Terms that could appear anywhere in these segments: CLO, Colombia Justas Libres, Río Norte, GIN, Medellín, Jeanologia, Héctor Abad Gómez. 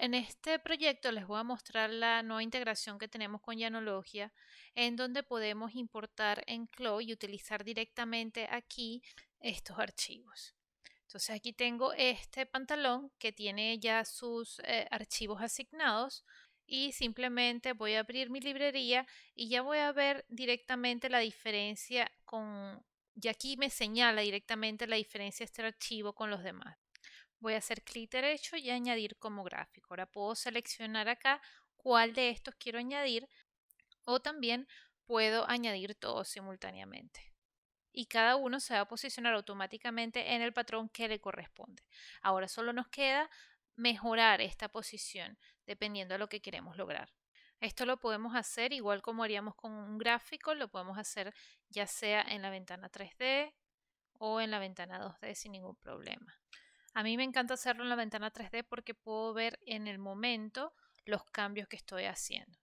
En este proyecto les voy a mostrar la nueva integración que tenemos con Jeanologia, en donde podemos importar en CLO y utilizar directamente aquí estos archivos. Entonces aquí tengo este pantalón que tiene ya sus archivos asignados y simplemente voy a abrir mi librería y ya voy a ver directamente la diferencia con... Y aquí me señala directamente la diferencia de este archivo con los demás. Voy a hacer clic derecho y añadir como gráfico. Ahora puedo seleccionar acá cuál de estos quiero añadir o también puedo añadir todos simultáneamente. Y cada uno se va a posicionar automáticamente en el patrón que le corresponde. Ahora solo nos queda mejorar esta posición dependiendo de lo que queremos lograr. Esto lo podemos hacer igual como haríamos con un gráfico, lo podemos hacer ya sea en la ventana 3D o en la ventana 2D sin ningún problema. A mí me encanta hacerlo en la ventana 3D porque puedo ver en el momento los cambios que estoy haciendo.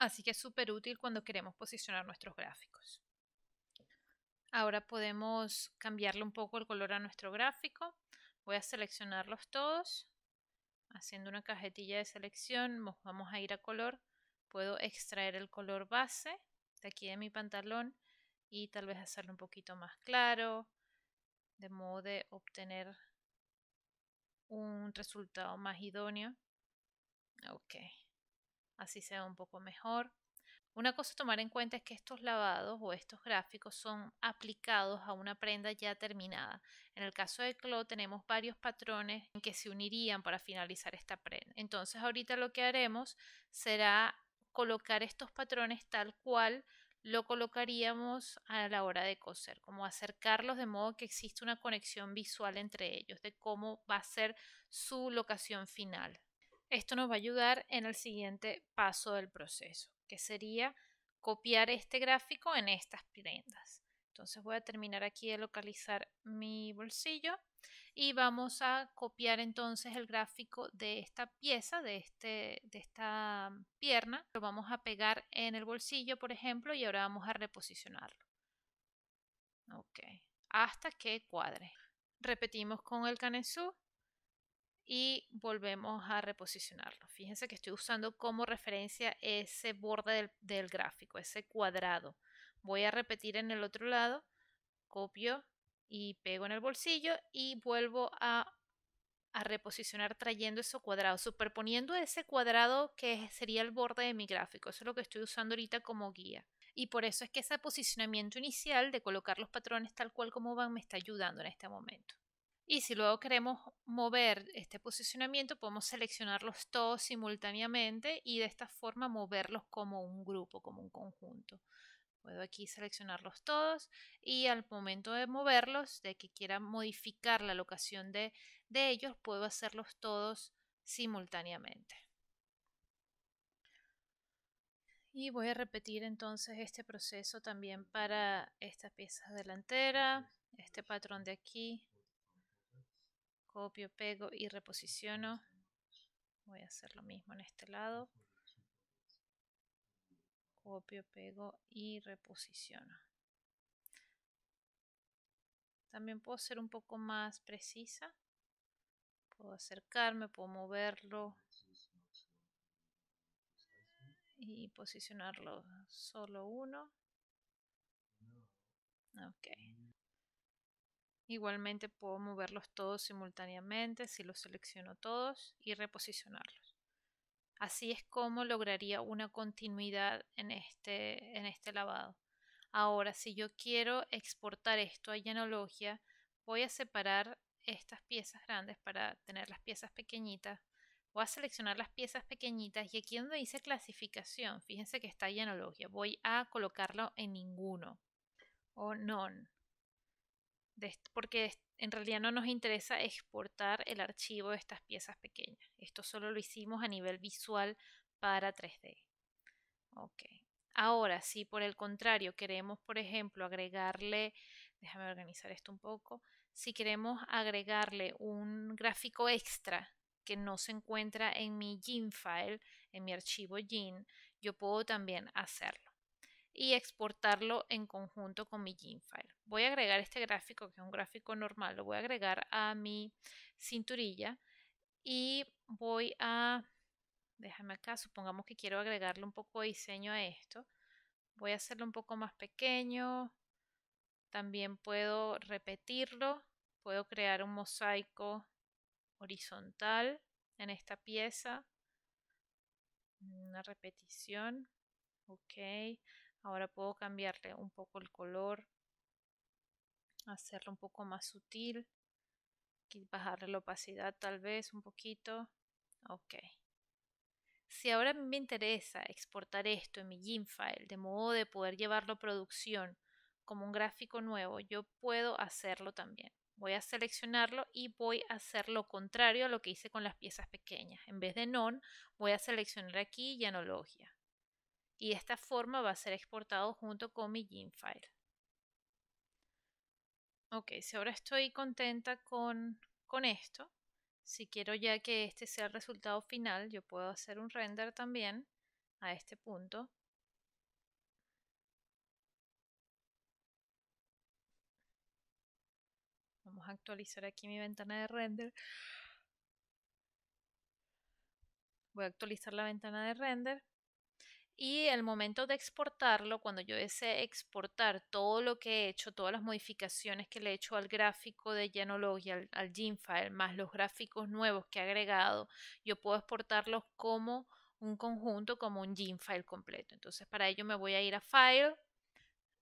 Así que es súper útil cuando queremos posicionar nuestros gráficos. Ahora podemos cambiarle un poco el color a nuestro gráfico. Voy a seleccionarlos todos. Haciendo una cajetilla de selección, nos vamos a ir a color. Puedo extraer el color base de aquí de mi pantalón y tal vez hacerlo un poquito más claro, de modo de obtener un resultado más idóneo. Ok, así se ve un poco mejor. Una cosa a tomar en cuenta es que estos lavados o estos gráficos son aplicados a una prenda ya terminada. En el caso de CLO tenemos varios patrones en que se unirían para finalizar esta prenda. Entonces ahorita lo que haremos será colocar estos patrones tal cual lo colocaríamos a la hora de coser, como acercarlos de modo que existe una conexión visual entre ellos de cómo va a ser su locación final. Esto nos va a ayudar en el siguiente paso del proceso, que sería copiar este gráfico en estas prendas. Entonces voy a terminar aquí de localizar mi bolsillo y vamos a copiar entonces el gráfico de esta pieza, de esta pierna. Lo vamos a pegar en el bolsillo, por ejemplo, y ahora vamos a reposicionarlo. Ok, hasta que cuadre. Repetimos con el canesú y volvemos a reposicionarlo. Fíjense que estoy usando como referencia ese borde del gráfico, ese cuadrado. Voy a repetir en el otro lado, copio y pego en el bolsillo y vuelvo a reposicionar trayendo ese cuadrado, superponiendo ese cuadrado que sería el borde de mi gráfico. Eso es lo que estoy usando ahorita como guía. Y por eso es que ese posicionamiento inicial de colocar los patrones tal cual como van me está ayudando en este momento. Y si luego queremos mover este posicionamiento, podemos seleccionarlos todos simultáneamente y de esta forma moverlos como un grupo, como un conjunto. Puedo aquí seleccionarlos todos y al momento de moverlos, de que quiera modificar la locación de ellos, puedo hacerlos todos simultáneamente. Y voy a repetir entonces este proceso también para esta pieza delantera, este patrón de aquí. Copio, pego y reposiciono. Voy a hacer lo mismo en este lado. Copio, pego y reposiciono. También puedo ser un poco más precisa. Puedo acercarme, puedo moverlo y posicionarlo solo uno. Ok. Igualmente puedo moverlos todos simultáneamente si los selecciono todos y reposicionarlos. Así es como lograría una continuidad en este lavado. Ahora, si yo quiero exportar esto a Jeanologia, voy a separar estas piezas grandes para tener las piezas pequeñitas. Voy a seleccionar las piezas pequeñitas y aquí donde dice clasificación, fíjense que está Jeanologia. Voy a colocarlo en ninguno o none. Porque en realidad no nos interesa exportar el archivo de estas piezas pequeñas. Esto solo lo hicimos a nivel visual para 3D. Ok. Ahora, si por el contrario queremos, por ejemplo, agregarle... Déjame organizar esto un poco. Si queremos agregarle un gráfico extra que no se encuentra en mi GIN file, en mi archivo GIN, yo puedo también hacerlo y exportarlo en conjunto con mi GIN file. Voy a agregar este gráfico, que es un gráfico normal, lo voy a agregar a mi cinturilla y voy a, déjame acá, supongamos que quiero agregarle un poco de diseño a esto. Voy a hacerlo un poco más pequeño. También puedo repetirlo. Puedo crear un mosaico horizontal en esta pieza. Una repetición. Ok. Ahora puedo cambiarle un poco el color. Hacerlo un poco más sutil. Bajarle la opacidad tal vez un poquito. Ok. Si ahora me interesa exportar esto en mi GIN file, de modo de poder llevarlo a producción como un gráfico nuevo, yo puedo hacerlo también. Voy a seleccionarlo y voy a hacer lo contrario a lo que hice con las piezas pequeñas. En vez de None, voy a seleccionar aquí Jeanologia. Y de esta forma va a ser exportado junto con mi GIN file. Ok, si ahora estoy contenta con esto, si quiero ya que este sea el resultado final, yo puedo hacer un render también a este punto. Vamos a actualizar aquí mi ventana de render. Voy a actualizar la ventana de render. Y al momento de exportarlo, cuando yo desee exportar todo lo que he hecho, todas las modificaciones que le he hecho al gráfico de Jeanologia, al GIN file, más los gráficos nuevos que he agregado, yo puedo exportarlos como un conjunto, como un GIN file completo. Entonces para ello me voy a ir a File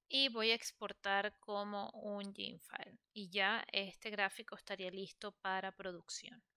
y voy a exportar como un GIN file. Y ya este gráfico estaría listo para producción.